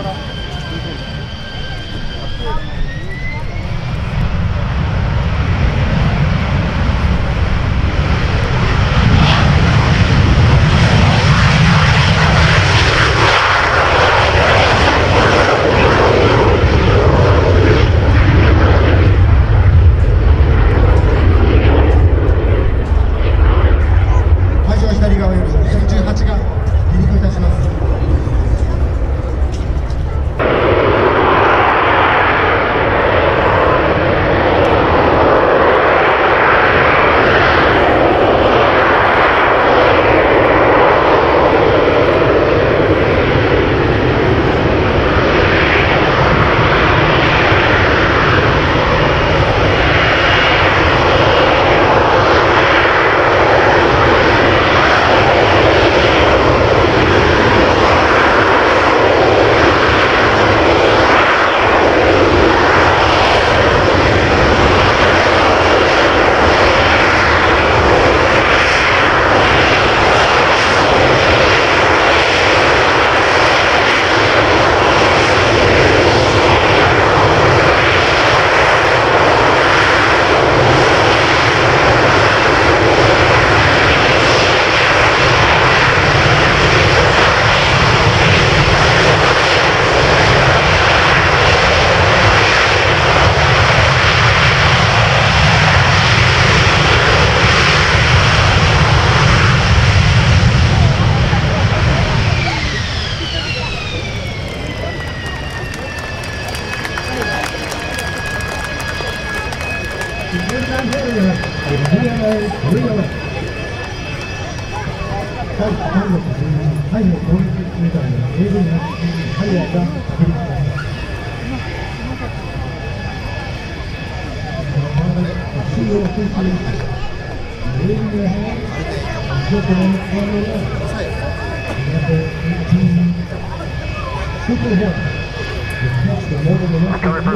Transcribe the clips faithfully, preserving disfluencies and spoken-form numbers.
October first,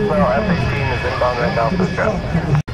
F eighteen is inbound right now for Jeff.